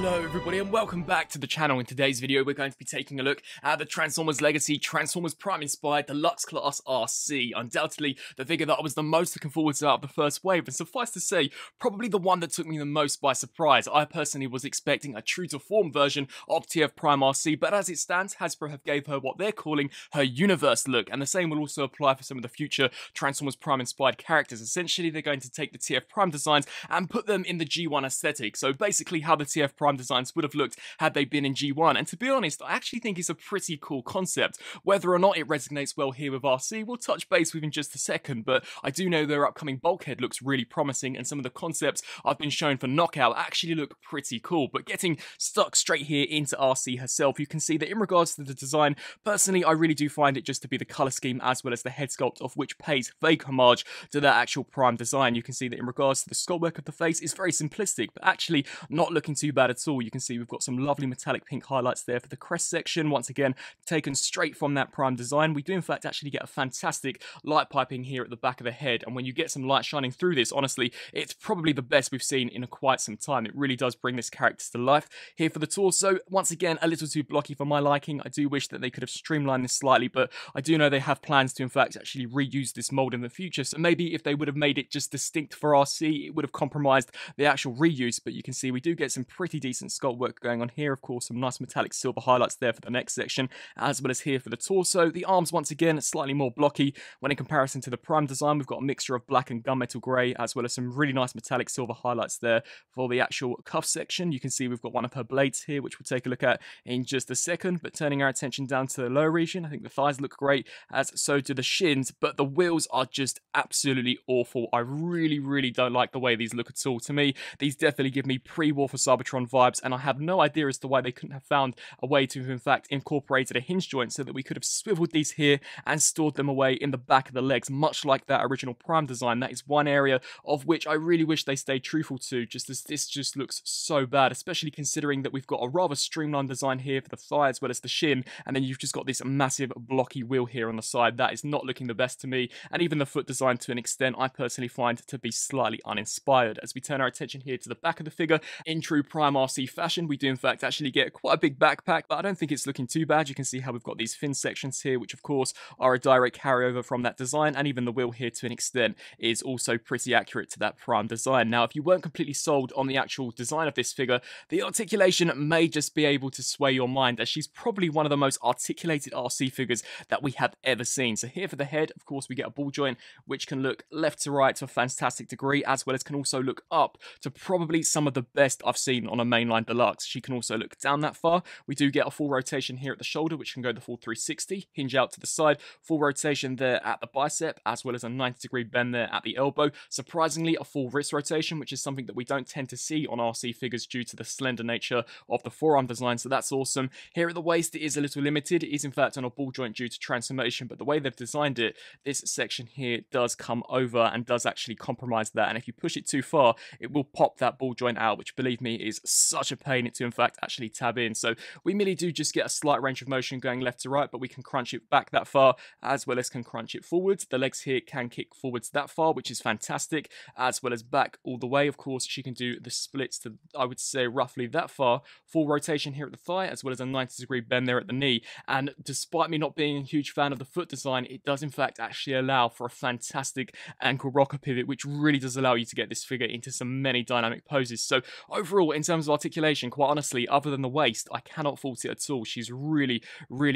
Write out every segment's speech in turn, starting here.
Hello everybody and welcome back to the channel. In today's video we're going to be taking a look at the Transformers Legacy Transformers Prime inspired Deluxe Class Arcee. Undoubtedly the figure that I was the most looking forward to out of the first wave, and suffice to say probably the one that took me the most by surprise. I personally was expecting a true to form version of TF Prime Arcee, but as it stands Hasbro have gave her what they're calling her universe look, and the same will also apply for some of the future Transformers Prime inspired characters. Essentially they're going to take the TF Prime designs and put them in the G1 aesthetic, so basically how the TF Prime designs would have looked had they been in G1. And to be honest, I actually think it's a pretty cool concept. Whether or not it resonates well here with Arcee, we'll touch base with in just a second, but I do know their upcoming Bulkhead looks really promising, and some of the concepts I've been shown for Knockout actually look pretty cool. But getting stuck straight here into Arcee herself, you can see that in regards to the design, personally I really do find it just to be the colour scheme as well as the head sculpt, of which pays vague homage to their actual Prime design. You can see that in regards to the skull work of the face, it's very simplistic, but actually not looking too bad at all. You can see we've got some lovely metallic pink highlights there for the crest section, once again taken straight from that Prime design. We do in fact actually get a fantastic light piping here at the back of the head, and when you get some light shining through this, honestly it's probably the best we've seen in quite some time. It really does bring this character to life. Here for the torso, once again a little too blocky for my liking. I do wish that they could have streamlined this slightly, but I do know they have plans to in fact actually reuse this mold in the future, so maybe if they would have made it just distinct for Arcee, it would have compromised the actual reuse. But you can see we do get some pretty decent sculpt work going on here, of course some nice metallic silver highlights there for the neck section as well as here for the torso. The arms once again slightly more blocky when in comparison to the Prime design. We've got a mixture of black and gunmetal grey as well as some really nice metallic silver highlights there for the actual cuff section. You can see we've got one of her blades here which we'll take a look at in just a second, but turning our attention down to the lower region, I think the thighs look great as so do the shins, but the wheels are just absolutely awful. I really don't like the way these look at all. To me these definitely give me pre-war for Cybertron vibes, and I have no idea as to why they couldn't have found a way to have in fact incorporated a hinge joint so that we could have swiveled these here and stored them away in the back of the legs, much like that original Prime design. That is one area of which I really wish they stayed truthful to, just as this just looks so bad, especially considering that we've got a rather streamlined design here for the thigh as well as the shin, and then you've just got this massive blocky wheel here on the side. That is not looking the best to me, and even the foot design to an extent I personally find to be slightly uninspired. As we turn our attention here to the back of the figure, in true Prime Arcee fashion, we do in fact actually get quite a big backpack, but I don't think it's looking too bad. You can see how we've got these fin sections here, which of course are a direct carryover from that design, and even the wheel here to an extent is also pretty accurate to that Prime design. Now, if you weren't completely sold on the actual design of this figure, the articulation may just be able to sway your mind, as she's probably one of the most articulated Arcee figures that we have ever seen. So here for the head, of course, we get a ball joint, which can look left to right to a fantastic degree, as well as can also look up to probably some of the best I've seen on a mainline Deluxe. She can also look down that far. We do get a full rotation here at the shoulder, which can go the full 360, hinge out to the side, full rotation there at the bicep, as well as a 90 degree bend there at the elbow. Surprisingly, a full wrist rotation, which is something that we don't tend to see on Arcee figures due to the slender nature of the forearm design, so that's awesome. Here at the waist, it is a little limited. It is in fact on a ball joint due to transformation, but the way they've designed it, this section here does come over and does actually compromise that, and if you push it too far, it will pop that ball joint out, which believe me is such a pain to in fact actually tab in. So we merely do just get a slight range of motion going left to right, but we can crunch it back that far as well as can crunch it forwards. The legs here can kick forwards that far, which is fantastic, as well as back all the way. Of course she can do the splits to, I would say, roughly that far, full rotation here at the thigh as well as a 90 degree bend there at the knee, and despite me not being a huge fan of the foot design, it does in fact actually allow for a fantastic ankle rocker pivot, which really does allow you to get this figure into some many dynamic poses. So overall, in terms of articulation, quite honestly, other than the waist, I cannot fault it at all. She's really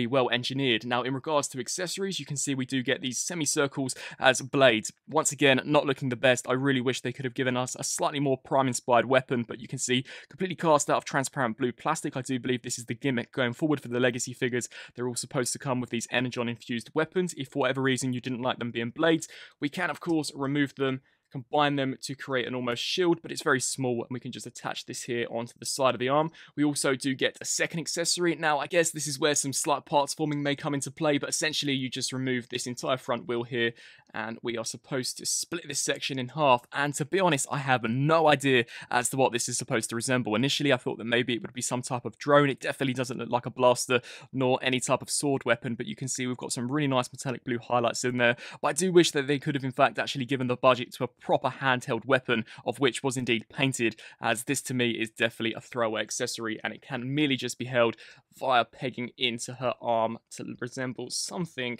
well engineered. Now, in regards to accessories, you can see we do get these semicircles as blades. Once again, not looking the best. I really wish they could have given us a slightly more Prime-inspired weapon, but you can see completely cast out of transparent blue plastic. I do believe this is the gimmick going forward for the Legacy figures. They're all supposed to come with these Energon-infused weapons. If for whatever reason you didn't like them being blades, we can, of course, remove them, combine them to create an almost shield, but it's very small, and we can just attach this here onto the side of the arm. We also do get a second accessory. Now, I guess this is where some slight parts forming may come into play, but essentially you just remove this entire front wheel here and we are supposed to split this section in half, and to be honest, I have no idea as to what this is supposed to resemble. Initially, I thought that maybe it would be some type of drone. It definitely doesn't look like a blaster, nor any type of sword weapon, but you can see we've got some really nice metallic blue highlights in there, but I do wish that they could have, in fact, actually given the budget to a proper handheld weapon, of which was indeed painted, as this, to me, is definitely a throwaway accessory, and it can merely just be held via pegging into her arm to resemble something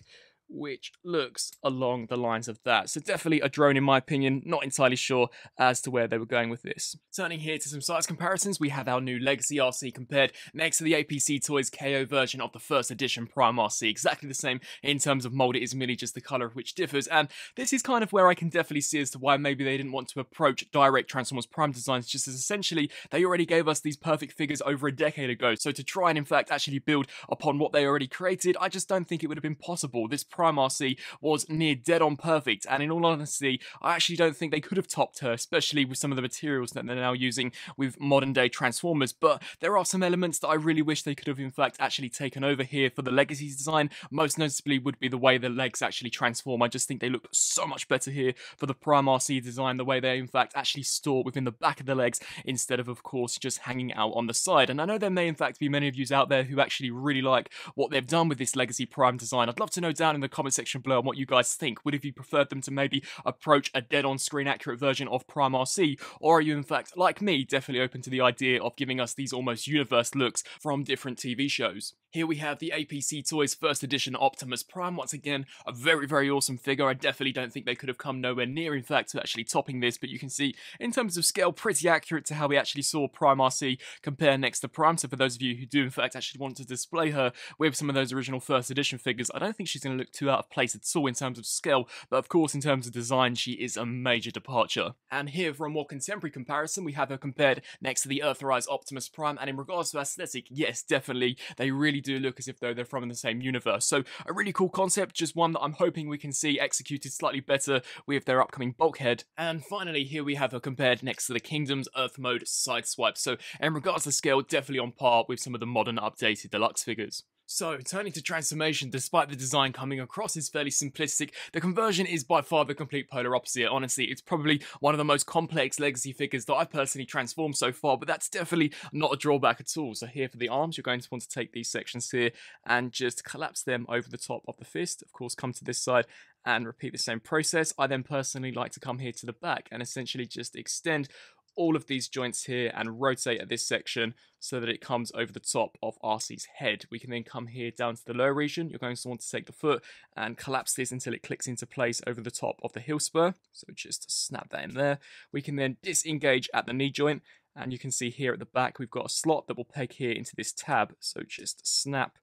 which looks along the lines of that. So definitely a drone in my opinion, not entirely sure as to where they were going with this. Turning here to some size comparisons, we have our new Legacy Arcee compared next to the APC Toys KO version of the first edition Prime Arcee. Exactly the same in terms of mold, it is merely just the colour of which differs, and this is kind of where I can definitely see as to why maybe they didn't want to approach direct Transformers Prime designs, just as essentially they already gave us these perfect figures over a decade ago, so to try and in fact actually build upon what they already created, I just don't think it would have been possible. This Prime Arcee was near dead on perfect, and in all honesty, I actually don't think they could have topped her, especially with some of the materials that they're now using with modern day Transformers, but there are some elements that I really wish they could have in fact actually taken over here for the Legacy design. Most noticeably would be the way the legs actually transform. I just think they look so much better here for the Prime Arcee design, the way they in fact actually store within the back of the legs instead of course just hanging out on the side. And I know there may in fact be many of you out there who actually really like what they've done with this Legacy Prime design. I'd love to know down in the comment section below on what you guys think. Would have you preferred them to maybe approach a dead on screen accurate version of Prime Arcee, or are you in fact like me definitely open to the idea of giving us these almost universe looks from different TV shows? Here we have the APC Toys first edition Optimus Prime, once again a very awesome figure. I definitely don't think they could have come nowhere near in fact to actually topping this, but you can see in terms of scale pretty accurate to how we actually saw Prime Arcee compare next to Prime, so for those of you who do in fact actually want to display her with some of those original first edition figures, I don't think she's going to look too out of place at all in terms of scale, but of course in terms of design she is a major departure. And here for a more contemporary comparison we have her compared next to the Earthrise Optimus Prime, and in regards to aesthetic, yes definitely they really do look as if though they're from the same universe, so a really cool concept, just one that I'm hoping we can see executed slightly better with their upcoming Bulkhead. And finally here we have her compared next to the Kingdom's Earth Mode Sideswipe, so in regards to scale definitely on par with some of the modern updated deluxe figures. So, turning to transformation, despite the design coming across as fairly simplistic, the conversion is by far the complete polar opposite. Honestly, it's probably one of the most complex Legacy figures that I've personally transformed so far, but that's definitely not a drawback at all. So here for the arms, you're going to want to take these sections here and just collapse them over the top of the fist. Of course, come to this side and repeat the same process. I then personally like to come here to the back and essentially just extend all of these joints here and rotate at this section so that it comes over the top of Arcee's head. We can then come here down to the lower region. You're going to want to take the foot and collapse this until it clicks into place over the top of the heel spur. So just snap that in there. We can then disengage at the knee joint, and you can see here at the back we've got a slot that will peg here into this tab. So just snap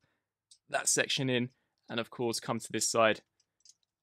that section in, and of course come to this side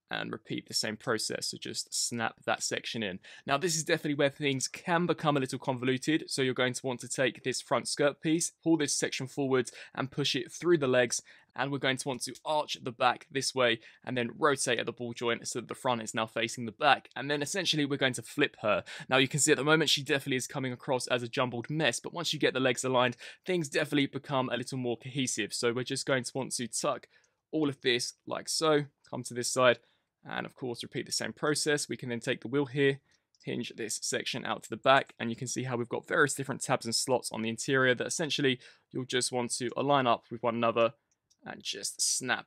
and repeat the same process, so just snap that section in. Now this is definitely where things can become a little convoluted, so you're going to want to take this front skirt piece, pull this section forwards and push it through the legs, and we're going to want to arch the back this way and then rotate at the ball joint so that the front is now facing the back, and then essentially we're going to flip her. Now you can see at the moment she definitely is coming across as a jumbled mess, but once you get the legs aligned things definitely become a little more cohesive, so we're just going to want to tuck all of this like so, come to this side and of course repeat the same process. We can then take the wheel here, hinge this section out to the back, and you can see how we've got various different tabs and slots on the interior that essentially you'll just want to align up with one another and just snap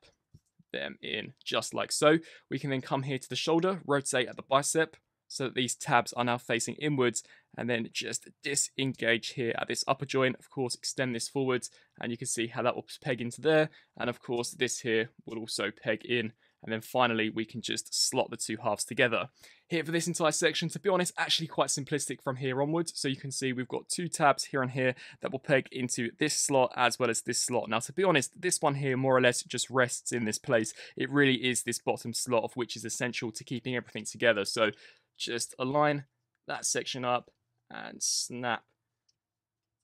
them in just like so. We can then come here to the shoulder, rotate at the bicep so that these tabs are now facing inwards, and then just disengage here at this upper joint, of course extend this forwards, and you can see how that will peg into there, and of course this here will also peg in. And then finally, we can just slot the two halves together. Here for this entire section, to be honest, actually quite simplistic from here onwards. So you can see we've got two tabs here and here that will peg into this slot as well as this slot. Now, to be honest, this one here more or less just rests in this place. It really is this bottom slot of which is essential to keeping everything together. So just align that section up and snap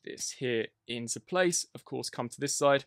this here into place. Of course, come to this side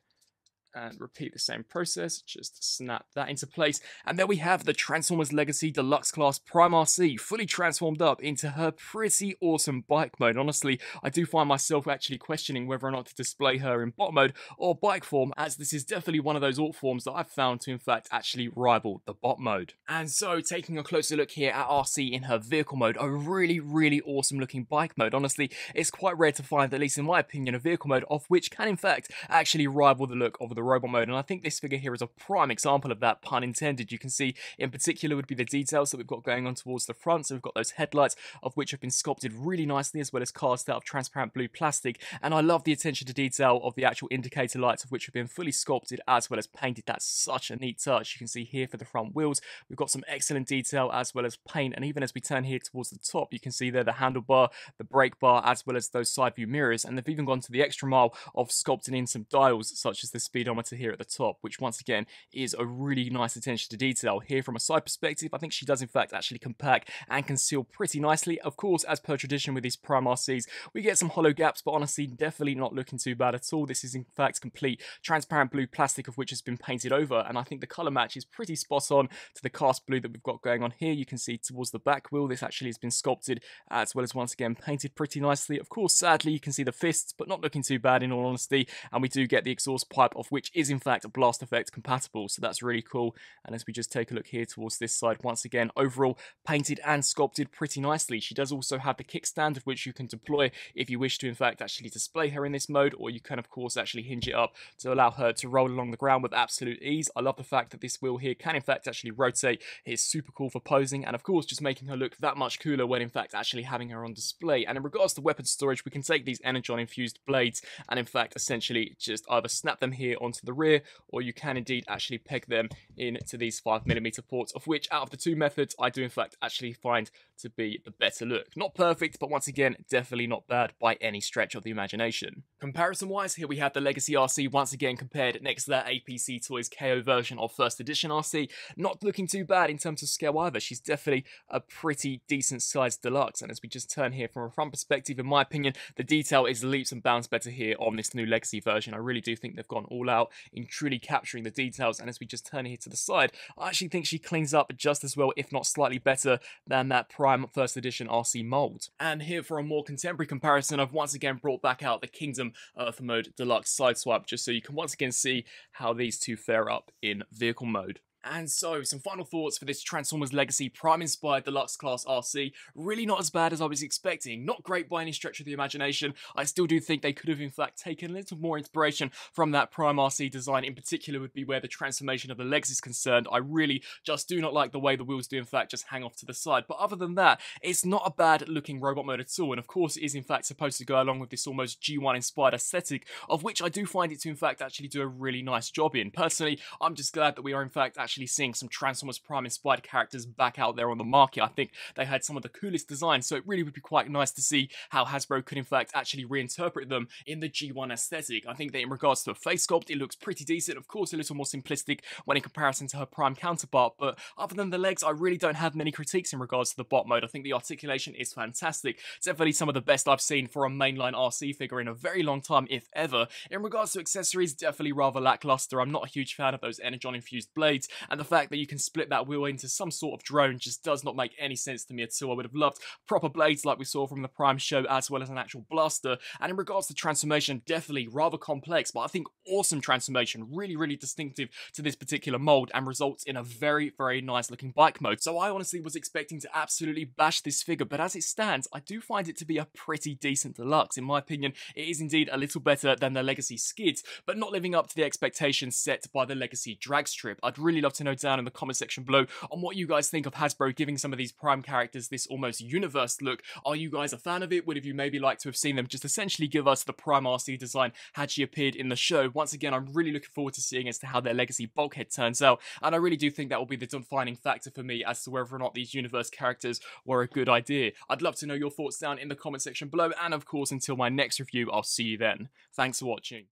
and repeat the same process. Just snap that into place. And there we have the Transformers Legacy Deluxe Class Prime Arcee, fully transformed up into her pretty awesome bike mode. Honestly, I do find myself actually questioning whether or not to display her in bot mode or bike form, as this is definitely one of those alt forms that I've found to in fact actually rival the bot mode. And so taking a closer look here at Arcee in her vehicle mode, a really awesome looking bike mode. Honestly, it's quite rare to find, at least in my opinion, a vehicle mode of which can in fact actually rival the look of the robot mode, and I think this figure here is a prime example of that, pun intended. You can see in particular would be the details that we've got going on towards the front, so we've got those headlights of which have been sculpted really nicely as well as cast out of transparent blue plastic, and I love the attention to detail of the actual indicator lights of which have been fully sculpted as well as painted. That's such a neat touch. You can see here for the front wheels we've got some excellent detail as well as paint, and even as we turn here towards the top you can see there the handlebar, the brake bar as well as those side view mirrors, and they've even gone to the extra mile of sculpting in some dials such as the speedometer here at the top, which once again is a really nice attention to detail. Here from a side perspective I think she does in fact actually compact and conceal pretty nicely. Of course, as per tradition with these Prime RCs, we get some hollow gaps, but honestly definitely not looking too bad at all. This is in fact complete transparent blue plastic of which has been painted over, and I think the colour match is pretty spot on to the cast blue that we've got going on here. You can see towards the back wheel this actually has been sculpted as well as once again painted pretty nicely. Of course, sadly you can see the fists, but not looking too bad in all honesty, and we do get the exhaust pipe of which is in fact a blast effect compatible, so that's really cool. And as we just take a look here towards this side, once again overall painted and sculpted pretty nicely. She does also have the kickstand of which you can deploy if you wish to in fact actually display her in this mode, or you can of course actually hinge it up to allow her to roll along the ground with absolute ease. I love the fact that this wheel here can in fact actually rotate. It's super cool for posing and of course just making her look that much cooler when in fact actually having her on display. And in regards to weapon storage, we can take these Energon infused blades and in fact essentially just either snap them here onto the rear, or you can indeed actually peg them into these 5mm ports, of which out of the two methods I do in fact actually find to be the better look. Not perfect, but once again definitely not bad by any stretch of the imagination. Comparison wise, here we have the Legacy RC once again compared next to that APC Toys KO version of first edition RC. Not looking too bad in terms of scale either. She's definitely a pretty decent sized deluxe, and as we just turn here from a front perspective, in my opinion the detail is leaps and bounds better here on this new Legacy version. I really do think they've gone all out in truly capturing the details, and as we just turn here to the side I actually think she cleans up just as well, if not slightly better, than that Prime first edition RC mold. And here for a more contemporary comparison I've once again brought back out the Kingdom Earth Mode Deluxe Sideswipe, just so you can once again see how these two fare up in vehicle mode. And so, some final thoughts for this Transformers Legacy Prime-inspired Deluxe Class RC. Really not as bad as I was expecting, not great by any stretch of the imagination. I still do think they could have in fact taken a little more inspiration from that Prime RC design, in particular would be where the transformation of the legs is concerned. I really just do not like the way the wheels do in fact just hang off to the side, but other than that, it's not a bad looking robot mode at all, and of course it is in fact supposed to go along with this almost G1 inspired aesthetic, of which I do find it to in fact actually do a really nice job in. Personally, I'm just glad that we are in fact actually seeing some Transformers Prime inspired characters back out there on the market. I think they had some of the coolest designs, so it really would be quite nice to see how Hasbro could in fact actually reinterpret them in the G1 aesthetic. I think that in regards to the face sculpt it looks pretty decent, of course a little more simplistic when in comparison to her Prime counterpart, but other than the legs I really don't have many critiques in regards to the bot mode. I think the articulation is fantastic, definitely some of the best I've seen for a mainline RC figure in a very long time, if ever. In regards to accessories, definitely rather lackluster. I'm not a huge fan of those Energon infused blades, and the fact that you can split that wheel into some sort of drone just does not make any sense to me at all. I would have loved proper blades like we saw from the Prime show, as well as an actual blaster. And in regards to transformation, definitely rather complex, but I think awesome transformation, really distinctive to this particular mold, and results in a very nice looking bike mode. So I honestly was expecting to absolutely bash this figure, but as it stands I do find it to be a pretty decent deluxe. In my opinion it is indeed a little better than the Legacy Skids, but not living up to the expectations set by the Legacy drag strip. I'd really love to know down in the comment section below on what you guys think of Hasbro giving some of these Prime characters this almost universe look. Are you guys a fan of it? Would have you maybe liked to have seen them just essentially give us the Prime RC design had she appeared in the show? Once again, I'm really looking forward to seeing as to how their Legacy Bulkhead turns out, and I really do think that will be the defining factor for me as to whether or not these universe characters were a good idea. I'd love to know your thoughts down in the comment section below, and of course until my next review I'll see you then. Thanks for watching.